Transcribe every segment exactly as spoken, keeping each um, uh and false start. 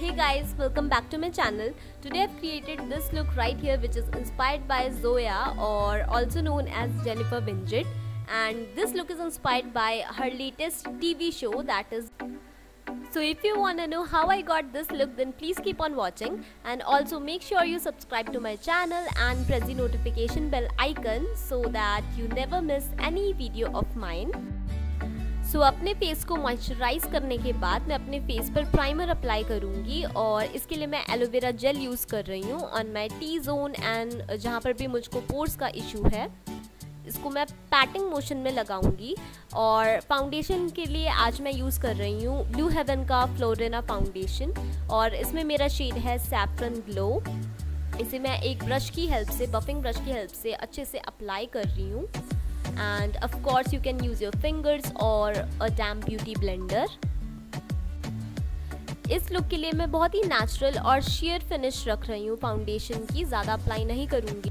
Hey guys, welcome back to my channel. Today I've created this look right here which is inspired by Zoya, or also known as Jennifer Winget, and this look is inspired by her latest T V show, that is. So if you want to know how I got this look, then please keep on watching, and also make sure you subscribe to my channel and press the notification bell icon so that you never miss any video of mine. So so, अपने face को moisturise करने के बाद मैं अपने face पर primer apply करूँगी, और इसके लिए मैं एलोवेरा जेल यूज़ कर रही हूँ on my T zone and जहाँ पर भी मुझको पोर्स का इशू है। इसको मैं पैटिंग मोशन में लगाऊंगी। और फाउंडेशन के लिए आज मैं यूज़ कर रही हूँ ब्लू हेवन का फ्लोरिना फाउंडेशन, और इसमें मेरा शेड है सैफ्रन ग्लो। इसे मैं एक ब्रश की हेल्प से, बफिंग ब्रश की हेल्प से अच्छे से अप्लाई कर रही हूँ। And of course you can use your fingers or a damp beauty blender. इस लुक के लिए मैं बहुत ही नेचुरल और sheer फिनिश रख रही हूँ, फाउंडेशन की ज़्यादा अप्लाई नहीं करूँगी।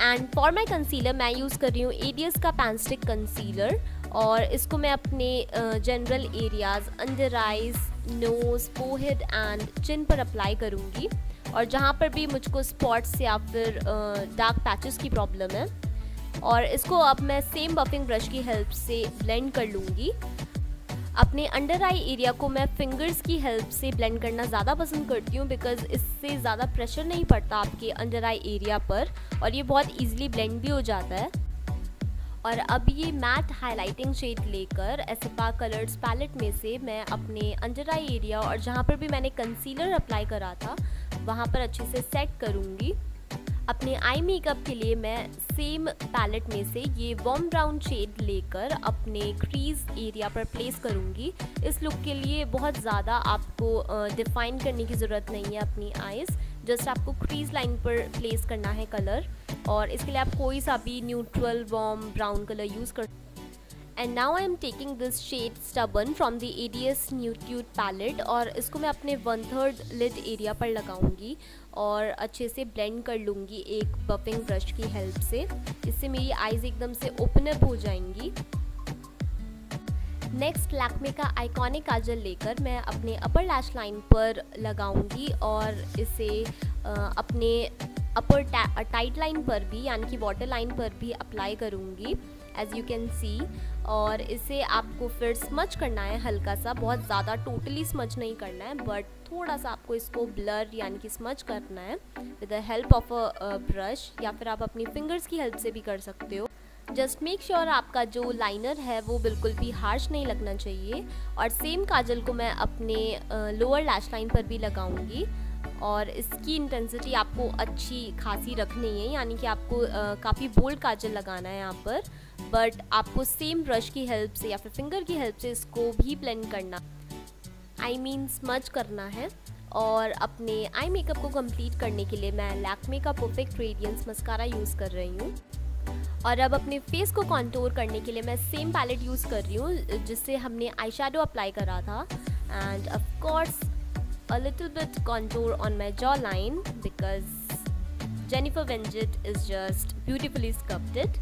एंड फॉर माई कंसीलर मैं यूज़ कर रही हूँ एडीएस का पैन स्टिक कंसीलर, और इसको मैं अपने general areas, under eyes, nose, forehead and chin पर अप्लाई करूँगी, और जहाँ पर भी मुझको स्पॉट्स या फिर डार्क पैचेस की प्रॉब्लम है। और इसको अब मैं सेम बफिंग ब्रश की हेल्प से ब्लेंड कर लूँगी। अपने अंडर आई एरिया को मैं फिंगर्स की हेल्प से ब्लेंड करना ज़्यादा पसंद करती हूँ, बिकॉज़ इससे ज़्यादा प्रेशर नहीं पड़ता आपके अंडर आई एरिया पर, और ये बहुत ईजिली ब्लेंड भी हो जाता है। और अब ये मैट हाइलाइटिंग शेड लेकर एसपा कलर्स पैलेट में से मैं अपने अंडर आई एरिया और जहाँ पर भी मैंने कंसीलर अप्लाई करा था वहाँ पर अच्छे से सेट करूँगी। अपने आई मेकअप के लिए मैं सेम पैलेट में से ये वार्म ब्राउन शेड लेकर अपने क्रीज एरिया पर प्लेस करूँगी। इस लुक के लिए बहुत ज़्यादा आपको डिफाइन करने की ज़रूरत नहीं है अपनी आइज़, जस्ट आपको क्रीज लाइन पर प्लेस करना है कलर, और इसके लिए आप कोई सा भी neutral warm brown colour use कर। And now I am taking this shade stubborn from the ADS nude tude palette, और इसको मैं अपने वन थर्ड लिड एरिया पर लगाऊंगी और अच्छे से ब्लेंड कर लूँगी एक बफिंग ब्रश की हेल्प से। इससे मेरी आइज़ एकदम से ओपन अप हो जाएंगी। नेक्स्ट लैक्मे का आइकॉनिक काजल लेकर मैं अपने अपर लैश लाइन पर लगाऊंगी, और इसे अपने अपर टाइट लाइन पर भी, यानी कि वाटर लाइन पर भी अप्लाई करूँगी, एज़ यू कैन सी। और इसे आपको फिर स्मच करना है हल्का सा, बहुत ज़्यादा टोटली स्मच नहीं करना है, बट थोड़ा सा आपको इसको ब्लर यानी कि स्मच करना है with the help of a brush, या फिर आप अपनी फिंगर्स की हेल्प से भी कर सकते हो। जस्ट मेक श्योर आपका जो लाइनर है वो बिल्कुल भी हार्श नहीं लगना चाहिए। और सेम काजल को मैं अपने लोअर लैश लाइन पर भी लगाऊंगी, और इसकी इंटेंसिटी आपको अच्छी खासी रखनी है, यानी कि आपको काफ़ी बोल्ड काजल लगाना है यहाँ पर, बट आपको सेम ब्रश की हेल्प से या फिर फिंगर की हेल्प से इसको भी ब्लेंड करना, आई मीन स्मच करना है। और अपने आई मेकअप को कंप्लीट करने के लिए मैं लैक्मे का परफेक्ट रेडियंस मस्कारा यूज़ कर रही हूँ। और अब अपने फेस को कॉन्टूर करने के लिए मैं सेम पैलेट यूज़ कर रही हूँ जिससे हमने आई शेडो अप्लाई करा था, and of course a little bit contour on my jawline because Jennifer Winget is just beautifully sculpted.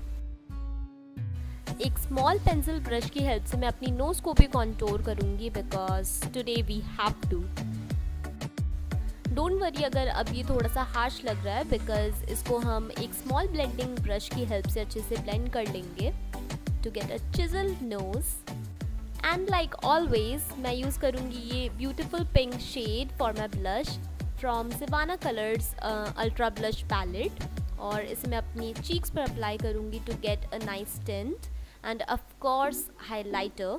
एक small pencil brush की help से मैं अपनी nose को भी contour करूँगी because today we have to. Don't worry अगर अब ये थोड़ा सा harsh लग रहा है because इसको हम एक small blending brush की help से अच्छे से blend कर लेंगे to get a chiseled nose. And like always, मैं यूज़ करूँगी ये beautiful pink shade for my blush from Sivanna Colors Ultra Blush Palette, और इसे मैं अपनी cheeks पर apply करूँगी to get a nice tint, and of course highlighter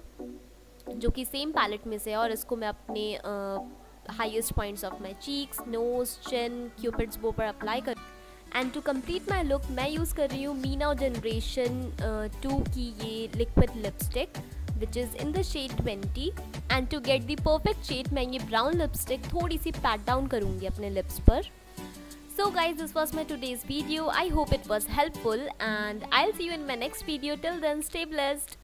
जो कि same palette में से है, और इसको मैं अपने uh, highest points of my cheeks, nose, chin, cupid's bow पर apply कर। And to complete my look मैं यूज़ कर रही हूँ मीना जनरेशन टू की ये liquid lipstick which is in the shade twenty, and to get the perfect shade मैं ये brown lipstick थोड़ी सी pat down करूँगी अपने lips पर। So guys, this was my today's video. I hope it was helpful, and I'll see you in my next video. Till then, stay blessed.